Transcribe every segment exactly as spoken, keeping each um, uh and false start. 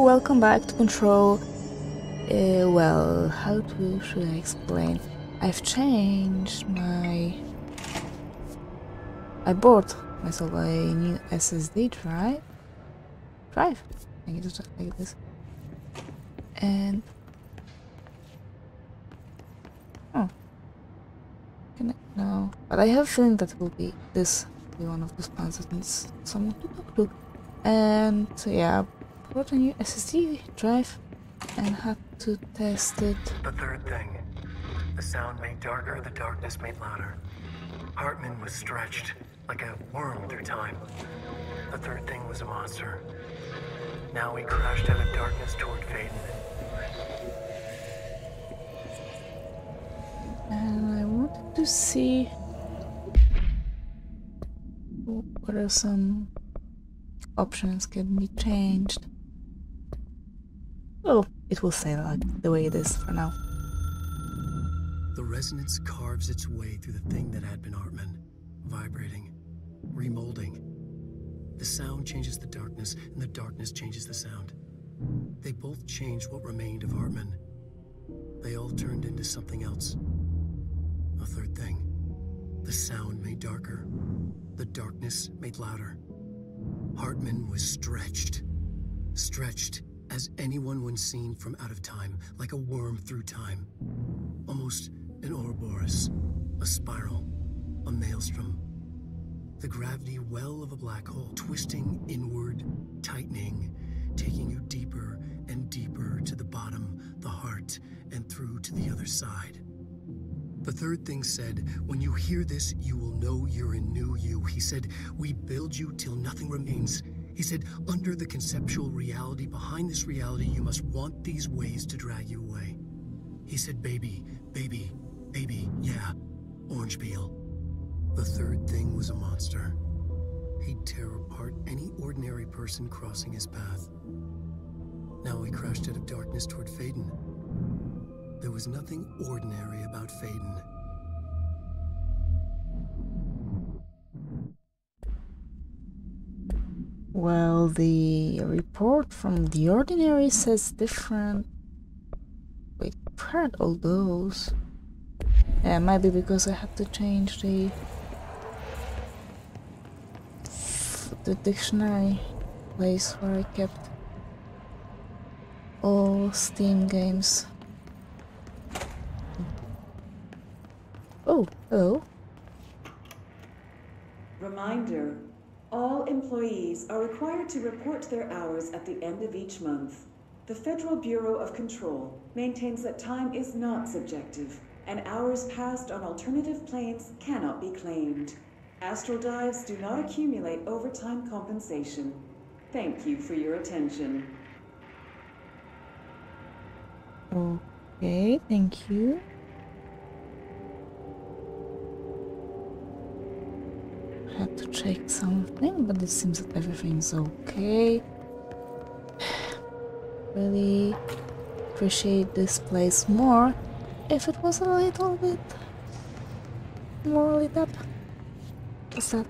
Hello, welcome back to Control. Uh, well, how to, should I explain? I've changed my... I bought myself a new S S D drive. Drive? I need to talk like this. And... Oh. Can I... No. But I have a feeling that will be this. Will be one of the sponsors that needs someone to talk to. And so yeah, I bought a new S S D drive and had to test it. The third thing. The sound made darker, the darkness made louder. Hartman was stretched like a worm through time. The third thing was a monster. Now we crashed out of darkness toward Faden. And I wanted to see what are some options can be changed. Oh, it will say like the way it is for now. The resonance carves its way through the thing that had been Hartman, vibrating, remolding. The sound changes the darkness, and the darkness changes the sound. They both changed what remained of Hartman. They all turned into something else. A third thing. The sound made darker. The darkness made louder. Hartman was stretched. Stretched as anyone when seen from out of time, like a worm through time. Almost an Ouroboros, a spiral, a maelstrom. The gravity well of a black hole, twisting inward, tightening, taking you deeper and deeper to the bottom, the heart, and through to the other side. The third thing said, when you hear this, you will know you're a new you. He said, we build you till nothing remains. He said, under the conceptual reality, behind this reality, you must want these ways to drag you away. He said, baby, baby, baby, yeah, orange peel. The third thing was a monster. He'd tear apart any ordinary person crossing his path. Now we crashed out of darkness toward Faden. There was nothing ordinary about Faden. Well, the report from The Ordinary says different. Wait, I've heard all those. Yeah, it might be because I had to change the the dictionary place where I kept all Steam games. Oh, hello. Reminder, all employees are required to report their hours at the end of each month. The Federal Bureau of Control maintains that time is not subjective, and hours passed on alternative planes cannot be claimed. Astral dives do not accumulate overtime compensation. Thank you for your attention. Okay, thank you. Had to check something, but it seems that everything's okay. Really appreciate this place more if it was a little bit more lit up. What's that?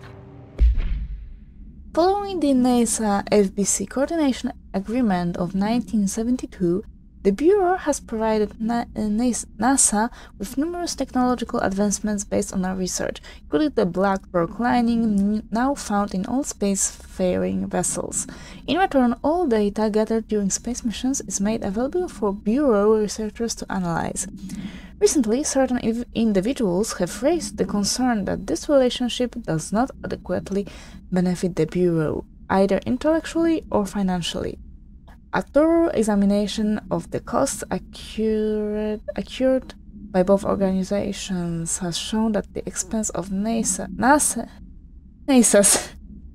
Following the NASA F B C coordination agreement of nineteen seventy-two, the Bureau has provided NASA with numerous technological advancements based on our research, including the BlackRock lining now found in all spacefaring vessels. In return, all data gathered during space missions is made available for Bureau researchers to analyze. Recently, certain individuals have raised the concern that this relationship does not adequately benefit the Bureau, either intellectually or financially. A thorough examination of the costs accurate, accurate by both organizations has shown that the expense of NASA, NASA, NASA's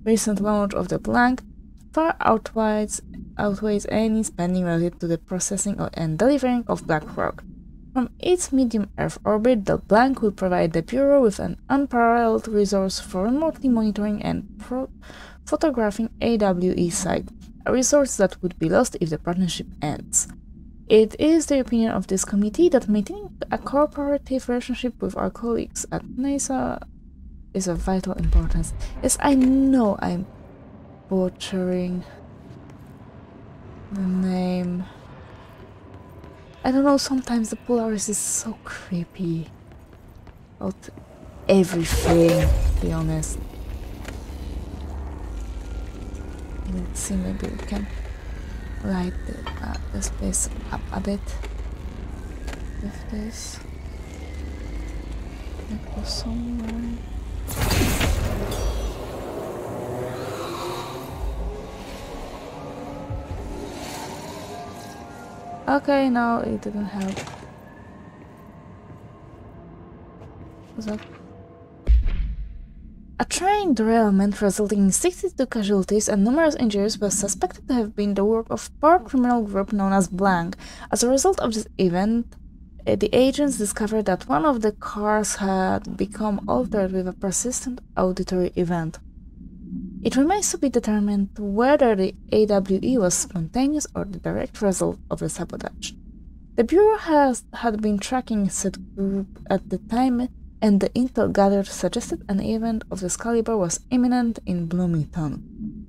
recent launch of the Planck far outweighs, outweighs any spending related to the processing of, and delivering of BlackRock. From its medium Earth orbit, the Planck will provide the Bureau with an unparalleled resource for remotely monitoring and pro photographing A W E sites, a resource that would be lost if the partnership ends. It is the opinion of this committee that maintaining a cooperative relationship with our colleagues at NASA is of vital importance. Yes, I know I'm butchering The name... I don't know, sometimes the Polaris is so creepy. About everything, to be honest. Let's see, maybe we can write the, uh, the space up a bit with this. That was somewhere. Okay, no, it didn't help. What's that? A train derailment resulting in sixty-two casualties and numerous injuries was suspected to have been the work of a poor criminal group known as Blank. As a result of this event, the agents discovered that one of the cars had become altered with a persistent auditory event. It remains to be determined whether the A W E was spontaneous or the direct result of the sabotage. The Bureau has had been tracking said group at the time, and the intel gathered suggested an event of this caliber was imminent in Bloomington.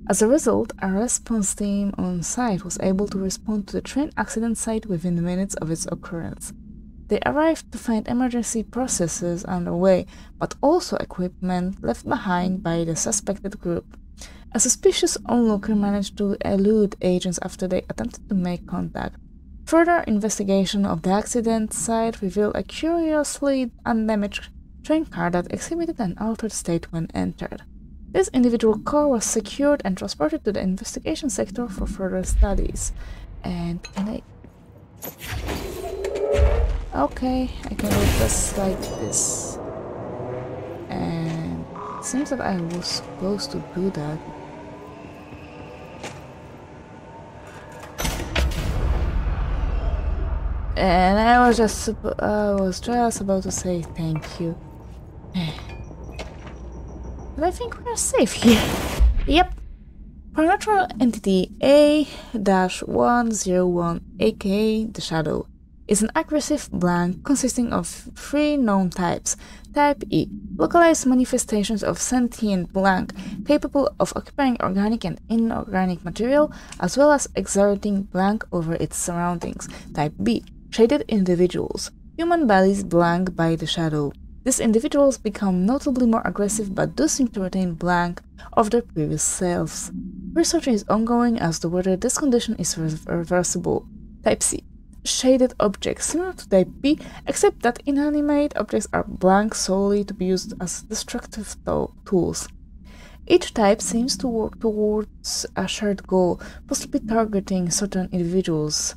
As a result, a response team on site was able to respond to the train accident site within minutes of its occurrence. They arrived to find emergency processes underway, but also equipment left behind by the suspected group. A suspicious onlooker managed to elude agents after they attempted to make contact. Further investigation of the accident site revealed a curiously undamaged train car that exhibited an altered state when entered. This individual car was secured and transported to the investigation sector for further studies. And can I... Okay, I can do just like this. And it seems that I was supposed to do that. And I was just I was just about to say thank you. But I think we're safe here. Yep. Supernatural entity A one oh one, aka the Shadow, is an aggressive blank consisting of three known types. Type E, localized manifestations of sentient blank capable of occupying organic and inorganic material as well as exerting blank over its surroundings. Type B, shaded individuals, human bodies blank by the Shadow. These individuals become notably more aggressive but do seem to retain blank of their previous selves. Research is ongoing as to whether this condition is re reversible. Type C, shaded objects, similar to Type B, except that inanimate objects are blank solely to be used as destructive to tools. Each type seems to work towards a shared goal, possibly targeting certain individuals,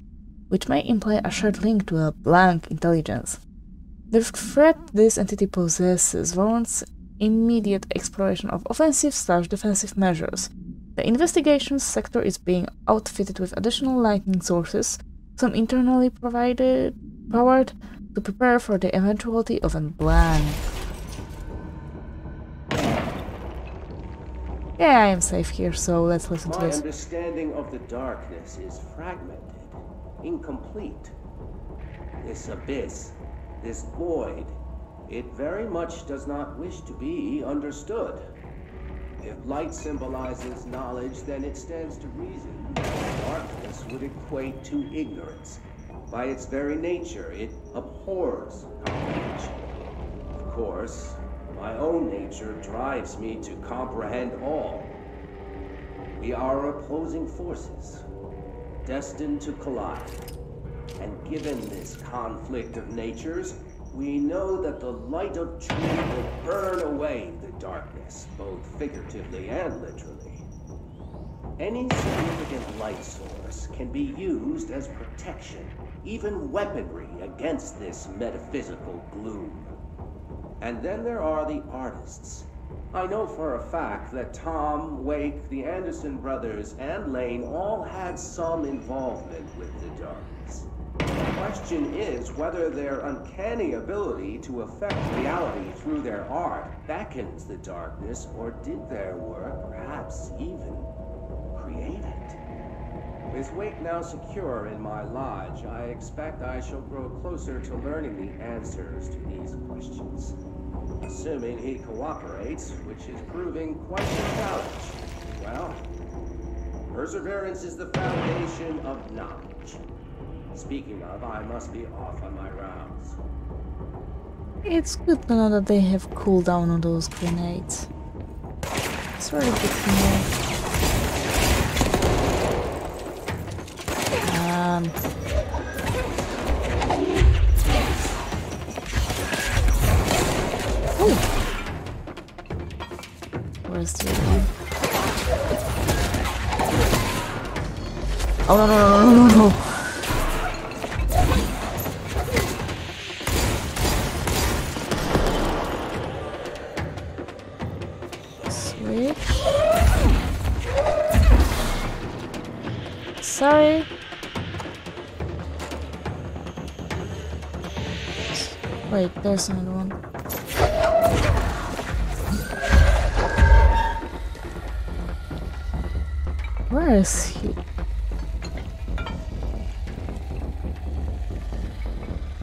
which may imply a shared link to a blank intelligence. The threat this entity possesses warrants immediate exploration of offensive-slash-defensive measures. The investigations sector is being outfitted with additional lightning sources, some internally provided, powered, to prepare for the eventuality of a blank. Yeah, I am safe here, so let's listen My to this. My understanding of the darkness is fragmented. Incomplete. This abyss, this void, it very much does not wish to be understood. If light symbolizes knowledge, then it stands to reason that darkness would equate to ignorance. By its very nature, it abhors comprehension. Of course, my own nature drives me to comprehend all. We are opposing forces, destined to collide. And given this conflict of natures, we know that the light of truth will burn away the darkness, both figuratively and literally. Any significant light source can be used as protection, even weaponry, against this metaphysical gloom. And then there are the artists. I know for a fact that Tom, Wake, the Anderson brothers, and Lane all had some involvement with the darkness. The question is whether their uncanny ability to affect reality through their art beckons the darkness, or did their work perhaps even create it? With Wake now secure in my lodge, I expect I shall grow closer to learning the answers to these questions. Assuming he cooperates, which is proving quite a challenge. Well, Perseverance is the foundation of knowledge. Speaking of, I must be off on my rounds. It's good to know that they have cooldown on those grenades. It's really good to know. Um, ooh. Where's the other? Oh no no no no no no! Sorry. Wait, there's another one. Where is he?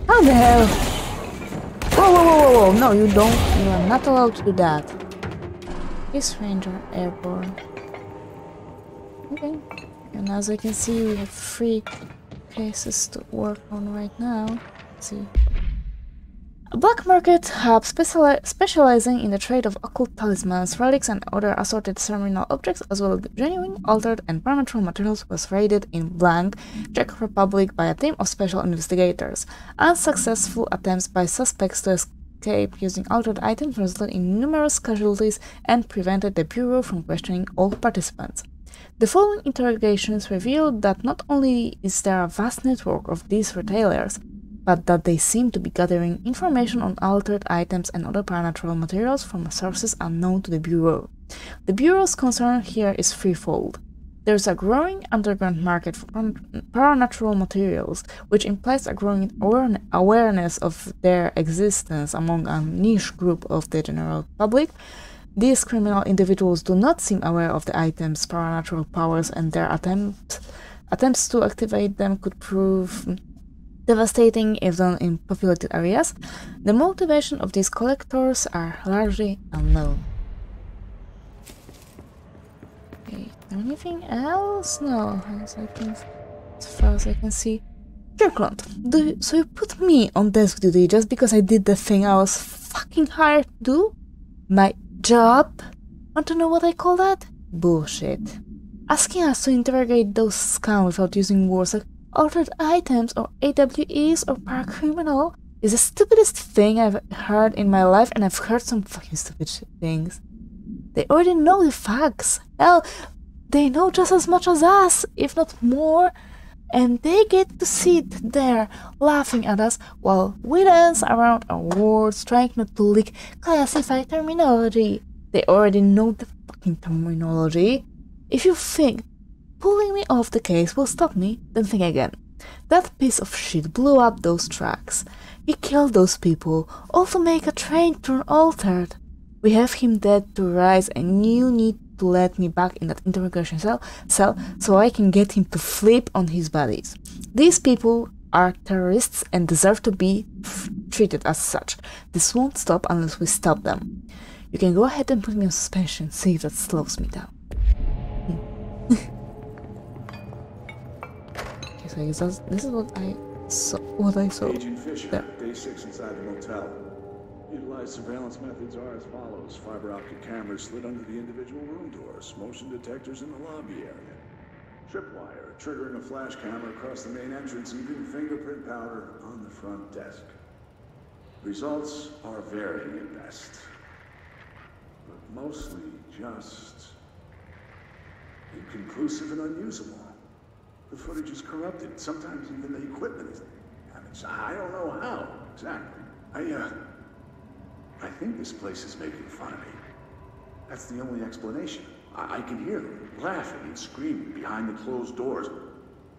How the hell? Whoa, whoa, whoa, whoa, whoa! No, you don't. You are not allowed to do that. Peace Ranger Airborne. Okay. And as I can see, we have three cases to work on right now. Let's see. A black market hub speciali specializing in the trade of occult talismans, relics and other assorted ceremonial objects, as well as genuine, altered and parametric materials, was raided in Blank, Czech Republic by a team of special investigators. Unsuccessful attempts by suspects to escape using altered items resulted in numerous casualties and prevented the Bureau from questioning all participants. The following interrogations revealed that not only is there a vast network of these retailers, but that they seem to be gathering information on altered items and other paranormal materials from sources unknown to the Bureau. The Bureau's concern here is threefold. There is a growing underground market for paranormal materials, which implies a growing awareness of their existence among a niche group of the general public. These criminal individuals do not seem aware of the items' paranormal powers, and their attempt, attempts to activate them could prove devastating if done in populated areas. The motivation of these collectors are largely unknown. Anything else? No, as, I can, as far as I can see. Kirkland, do you, so you put me on desk duty just because I did the thing I was fucking hired to do? My job? Want to know what I call that? Bullshit. Asking us to interrogate those scums without using words like altered items or A W Es or paracriminal is the stupidest thing I've heard in my life, and I've heard some fucking stupid shit things. They already know the facts. Hell, they know just as much as us, if not more, and they get to sit there laughing at us while we dance around our words, trying not to leak classified terminology. They already know the fucking terminology. If you think pulling me off the case will stop me, then think again. That piece of shit blew up those tracks. He killed those people, all to make a train turn altered. We have him dead to rise, and you need to let me back in that interrogation cell, cell so I can get him to flip on his buddies. These people are terrorists and deserve to be treated as such. This won't stop unless we stop them. You can go ahead and put me on suspension, see if that slows me down. Hmm. Okay, so this is what I saw. What I saw. Agent Fisher, there. Day six inside the motel. Utilized surveillance methods are as follows. Fiber optic cameras slid under the individual room doors, motion detectors in the lobby area, tripwire triggering a flash camera across the main entrance, and even fingerprint powder on the front desk. Results are varying at best, but mostly just inconclusive and unusable. The footage is corrupted, sometimes even the equipment is damaged. I don't know how exactly. I, uh... I think this place is making fun of me. That's the only explanation. I, I can hear them laughing and screaming behind the closed doors.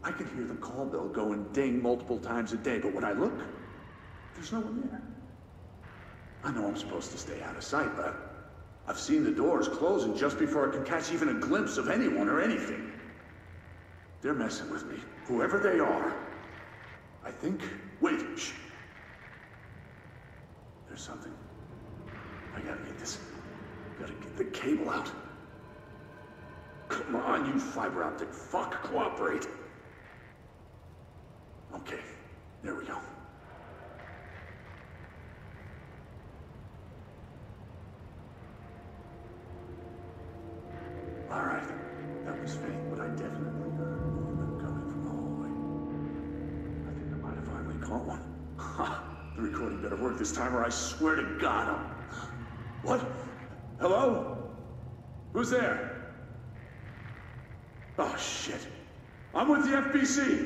I can hear the call bell go and ding multiple times a day, but when I look, there's no one there. I know I'm supposed to stay out of sight, but I've seen the doors closing just before I can catch even a glimpse of anyone or anything. They're messing with me, whoever they are. I think... Wait, shh. There's something. I gotta get this. Gotta get the cable out. Come on, you fiber optic fuck, cooperate. Okay, there we go. All right, that was fake, but I definitely heard movement coming from the hallway. I think I might have finally caught one. Ha! The recording better work this time, or I swear to God I'm... What? Hello? Who's there? Oh, shit. I'm with the F B C.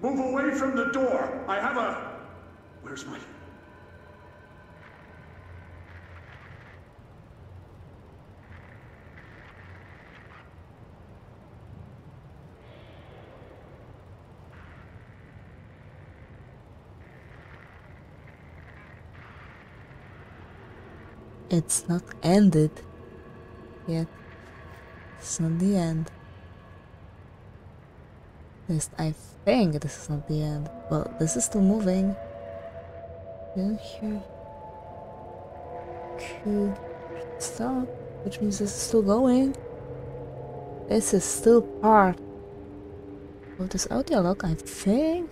Move away from the door. I have a... Where's my... It's not ended yet. It's not the end. At least I think this is not the end. Well, this is still moving. Down here. Could stop, which means this is still going. This is still part of this audio log, I think.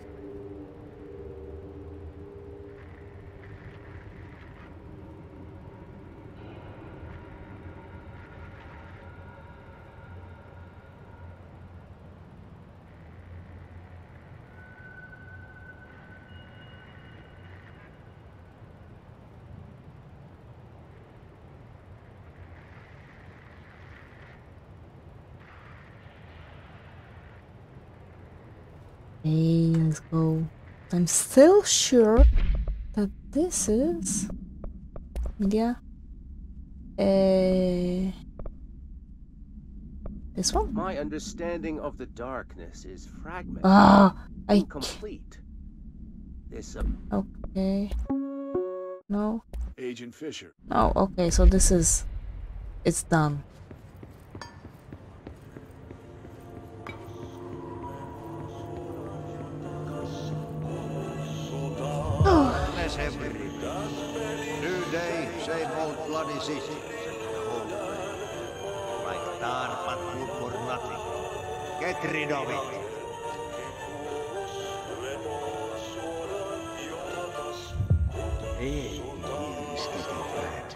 Hey, let's go. I'm still sure that this is media. Uh, this one? My understanding of the darkness is fragmented. Ah, I complete. This um okay. No. Agent Fisher. Oh, okay, so this is it's done. Rid of it. Hey, is getting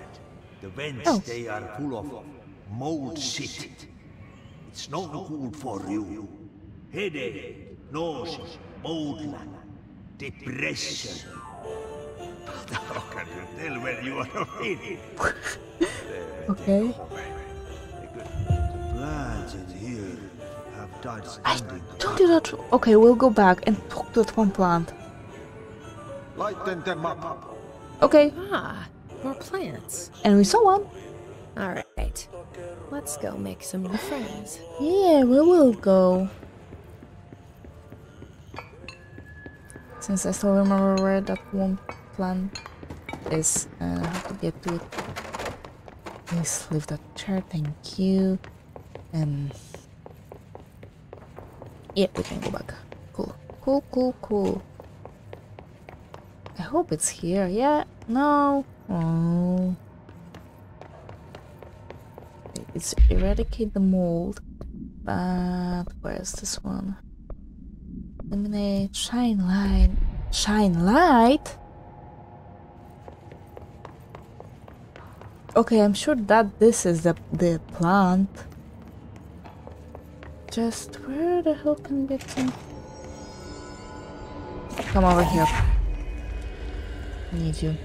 the vents, oh. They are full of mold shit. It's not good for you. Headache, nausea, mold, depression. How can you tell when you are in it? Okay. I told you that. Okay, we'll go back and talk to that one plant. Lighten them up. Okay. Ah, more plants. And we saw one. All right. Let's go make some new friends. Yeah, we will go. Since I still remember where that one plant is, I uh, have to get to it. Please leave that chair. Thank you. And. Yeah, we can go back. Cool. Cool, cool, cool. I hope it's here. Yeah, no. Oh. It's eradicate the mold. But where's this one? Eliminate. Shine light. Shine light? Okay, I'm sure that this is the, the plant. Just where the hell can we get some? Come over here. I need you.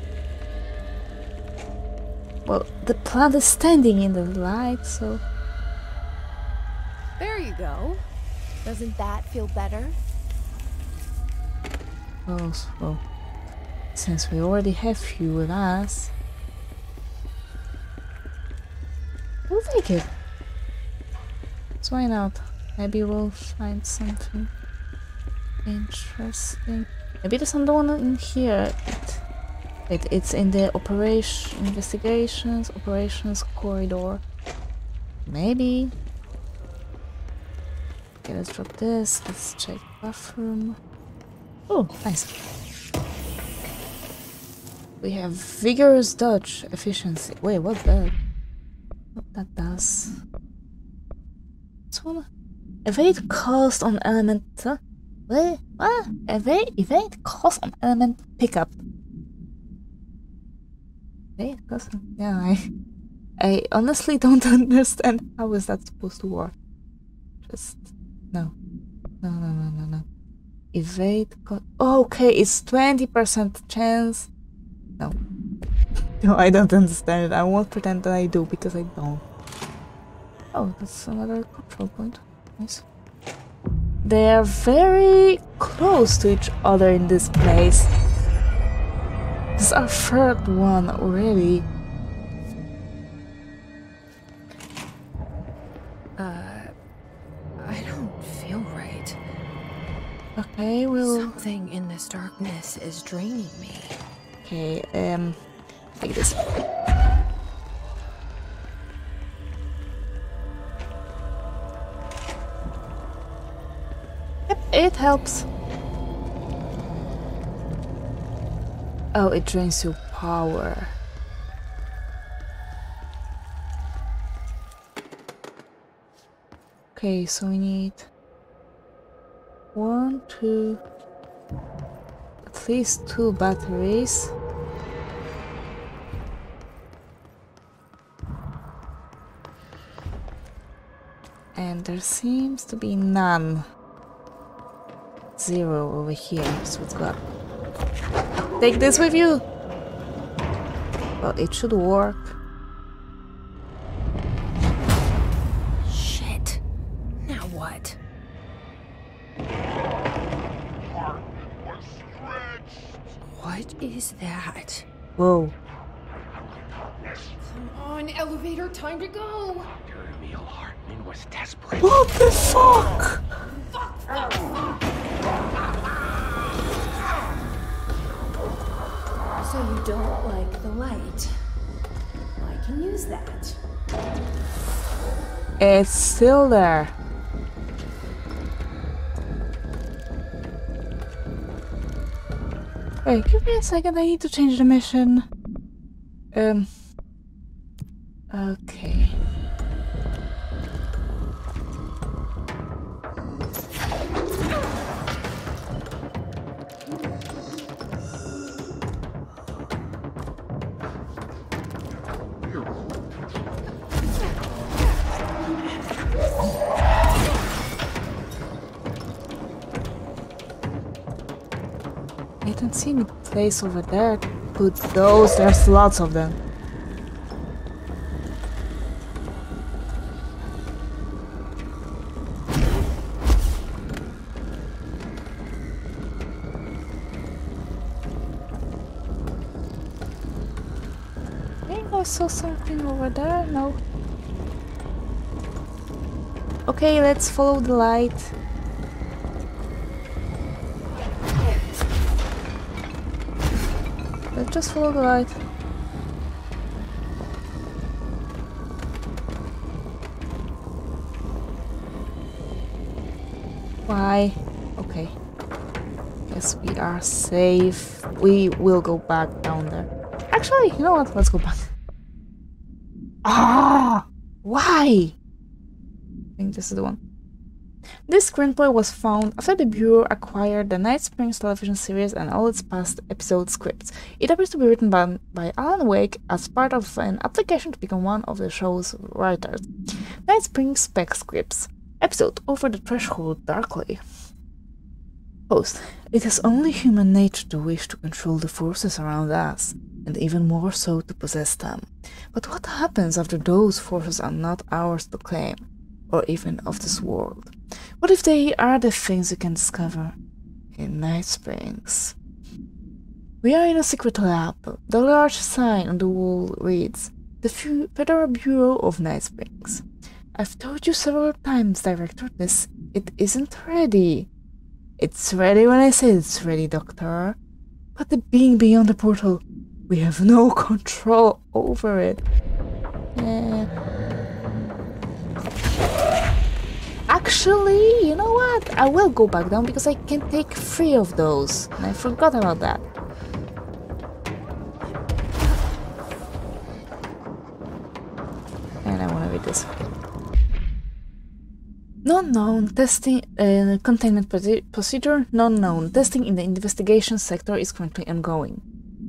Well, the plant is standing in the light, so. There you go. Doesn't that feel better? Well, well, since we already have you with us, we'll take it. So why not? Maybe we'll find something interesting. Maybe there's another one in here. It, it, it's in the operation investigations, operations corridor. Maybe. Okay, let's drop this. Let's check bathroom. Oh, nice. We have vigorous dodge efficiency. Wait, what the? What that does? one? Evade cost on element. Huh? Wait, what? Evade, evade cost on element pickup. Evade cost on. Yeah, I. I honestly don't understand how is that supposed to work. Just. No. No, no, no, no, no. Evade cost. Oh, okay, it's twenty percent chance. No. No, I don't understand it. I won't pretend that I do because I don't. Oh, that's another control point. Nice. They are very close to each other in this place. This is our third one already. Uh, I don't feel right. Okay, we'll... Something in this darkness is draining me. Okay, um, like this. It helps. Oh, it drains your power. Okay, so we need one, two, at least two batteries. And there seems to be none. Zero over here, so let's go up. Take this with you! Well, it should work. Shit. Now what? What is that? Whoa. Come on, elevator, time to go! Doctor Emil Hartman was desperate. What the fuck? Fuck, fuck, fuck. So you don't like the light. I can use that. It's still there. Wait, give me a second, I need to change the mission. Um Okay. See any place over there to put those? There's lots of them. I think I saw something over there. No. Okay, let's follow the light. Just follow the light. Why? Okay. Guess we are safe. We will go back down there. Actually, you know what? Let's go back. Ah! Why? I think this is the one. This screenplay was found after the Bureau acquired the Night Springs television series and all its past episode scripts. It appears to be written by, by Alan Wake as part of an application to become one of the show's writers. Night Springs spec scripts. Episode Over the Threshold Darkly. Post. It is only human nature to wish to control the forces around us, and even more so to possess them. But what happens after those forces are not ours to claim? Or even of this world. What if they are the things you can discover in Night Springs? We are in a secret lab. The large sign on the wall reads, "The Federal Bureau of Night Springs." I've told you several times, Director, this, it isn't ready. It's ready when I say it's ready, Doctor. But the being beyond the portal, we have no control over it. Yeah. Actually, you know what? I will go back down because I can take three of those. And I forgot about that. And I want to read this. Non-known testing uh, containment procedure, non-known testing in the investigation sector is currently ongoing.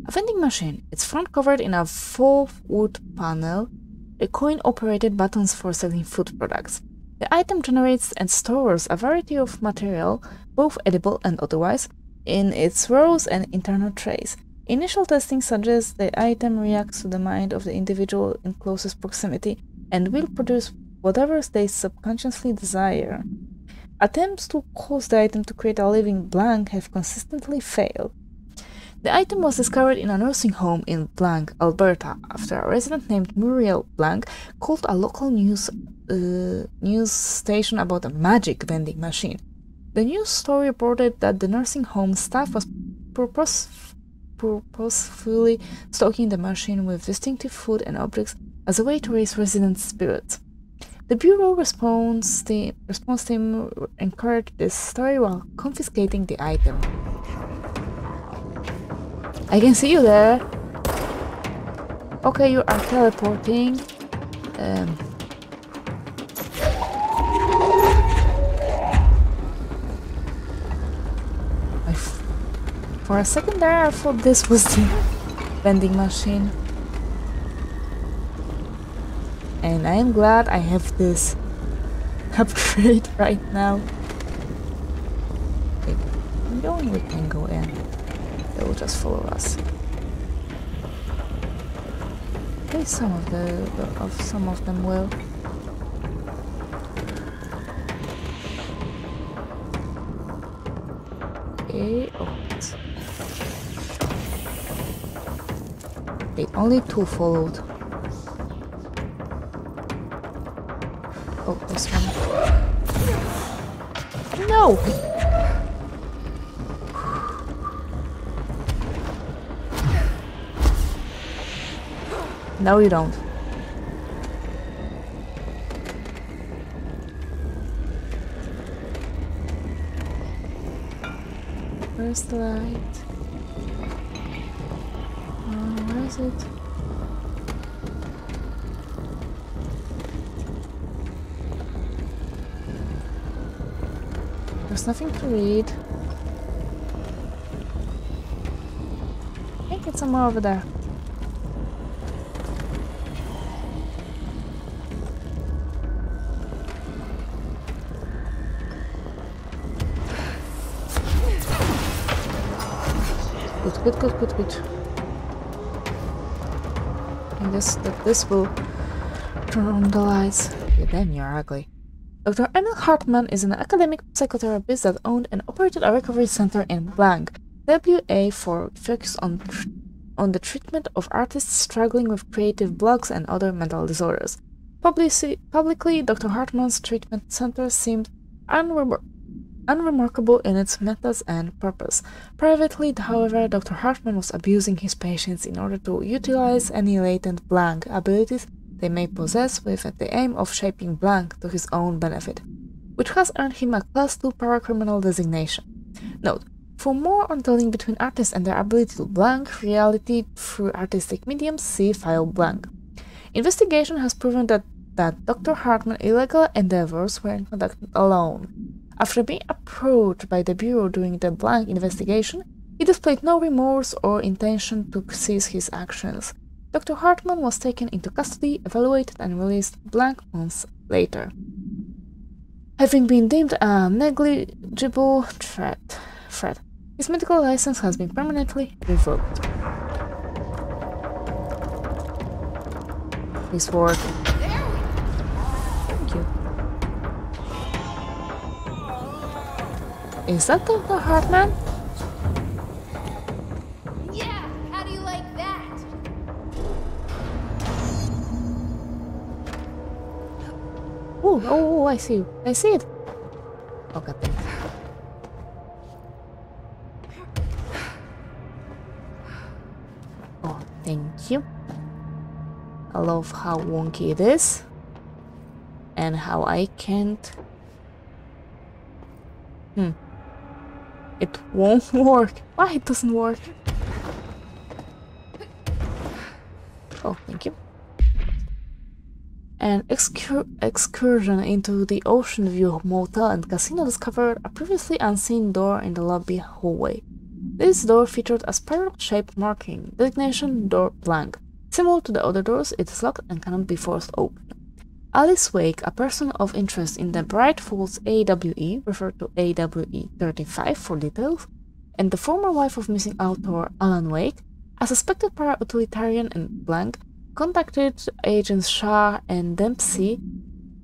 A vending machine, its front covered in a four-wood panel, a coin-operated buttons for selling food products. The item generates and stores a variety of material, both edible and otherwise, in its rows and internal trays. Initial testing suggests the item reacts to the mind of the individual in closest proximity and will produce whatever they subconsciously desire. Attempts to cause the item to create a living blank have consistently failed. The item was discovered in a nursing home in blank, Alberta, after a resident named Muriel blank called a local news uh, news station about a magic vending machine. The news story reported that the nursing home staff was purposeful purposefully stocking the machine with distinctive food and objects as a way to raise resident spirits. The Bureau response team, response team encouraged this story while confiscating the item. I can see you there! Okay, you are teleporting. Um, For a second there, I thought this was the vending machine. And I am glad I have this upgrade right now. Okay, I'm going, we can go in. They will just follow us. Okay, some of the of some of them will. Okay, oh. Wait, only two followed. Oh, this one. No! No, you don't. Where's the light? It. There's nothing to read. I think it's somewhere over there. Good, good, good, good, good. This, that this will turn on the lights. Yeah, damn, you're ugly. Doctor Emil Hartman is an academic psychotherapist that owned and operated a recovery center in blank, W A, for focus on on the treatment of artists struggling with creative blocks and other mental disorders. Publici publicly, Doctor Hartman's treatment center seemed unrewarding. Unremarkable in its methods and purpose. Privately, however, Doctor Hartman was abusing his patients in order to utilize any latent blank abilities they may possess with the aim of shaping blank to his own benefit, which has earned him a Class two paracriminal designation. Note, for more on the link between artists and their ability to blank reality through artistic mediums, see file blank. Investigation has proven that, that Doctor Hartman's illegal endeavors were conducted alone. After being approached by the Bureau during the blank investigation, he displayed no remorse or intention to cease his actions. Doctor Hartman was taken into custody, evaluated and released blank months later, having been deemed a negligible threat. threat. His medical license has been permanently revoked. Please work. Thank you. Is that Doctor Hartman? Yeah, how do you like that? Ooh, oh, I see you. I see it. Oh, God damn it. Oh, thank you. I love how wonky it is. And how I can't... Hmm. It won't work. Why it doesn't work? Oh, thank you. An excur excursion into the Ocean View Motel and Casino discovered a previously unseen door in the lobby hallway. This door featured a spiral-shaped marking, designation door blank. Similar to the other doors, it is locked and cannot be forced open. Alice Wake, a person of interest in the Bright Falls A W E, referred to A W E thirty-five for details, and the former wife of missing author Alan Wake, a suspected para-utilitarian and blank, contacted agents Shah and Dempsey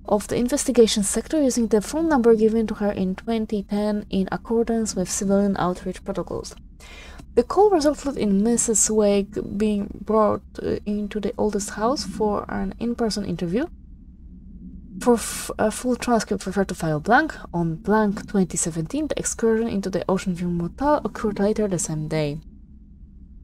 of the investigation sector using the phone number given to her in twenty ten in accordance with civilian outreach protocols. The call resulted in Missus Wake being brought into the Oldest House for an in-person interview. For f a full transcript, refer to file blank. On blank twenty seventeen, the excursion into the Ocean View Motel occurred later the same day.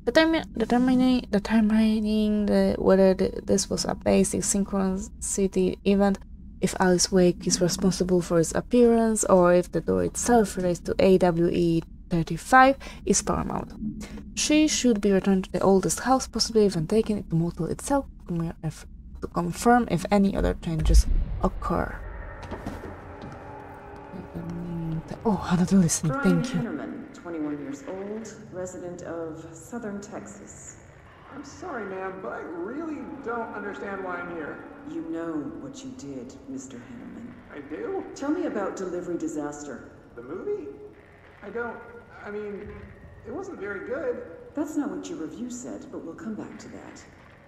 Determining, determining the, whether the, this was a basic synchronicity event, if Alice Wake is responsible for its appearance, or if the door itself relates to A W E thirty-five, is paramount. She should be returned to the Oldest House, possibly even taken to the motel itself to confirm if any other changes occur. And, oh, another listen, Brian thank you. Hennerman. twenty-one years old, resident of Southern Texas. I'm sorry, ma'am, but I really don't understand why I'm here. You know what you did, Mister Hennerman. I do? Tell me about Delivery Disaster. The movie? I don't... I mean, it wasn't very good. That's not what your review said, but we'll come back to that.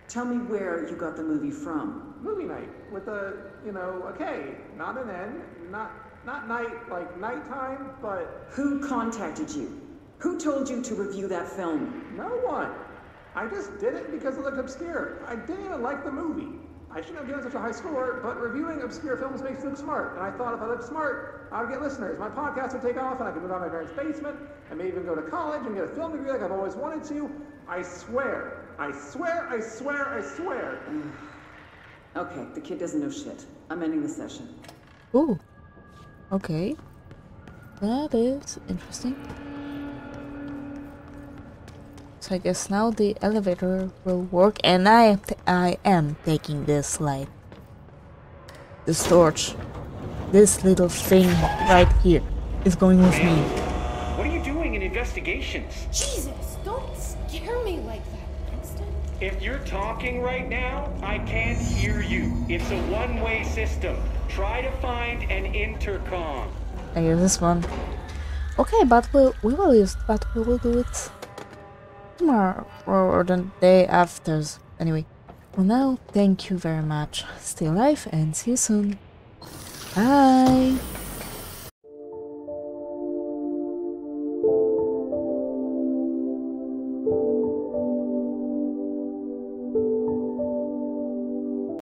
Tell me where you got the movie from. Movie night, with a, you know, a K, not an N, not... Not night, like nighttime, but... Who contacted you? Who told you to review that film? No one. I just did it because it looked obscure. I didn't even like the movie. I shouldn't have given such a high score, but reviewing obscure films makes you look smart. And I thought if I looked smart, I would get listeners. My podcast would take off and I could move out of my parents' basement and maybe even go to college and get a film degree like I've always wanted to. I swear. I swear, I swear, I swear. Okay, the kid doesn't know shit. I'm ending the session. Ooh. Okay, that is interesting. So I guess now the elevator will work, and I I am taking this light, this torch, this little thing right here is going with me. What are you doing in investigations? Jesus, don't scare me like that, Winston. If you're talking right now, I can't hear you. It's a one-way system. Try to find an intercom. I use this one. Okay, but we'll, we will use but we will do it tomorrow or the day after. Anyway, for now, thank you very much. Stay alive and see you soon. Bye.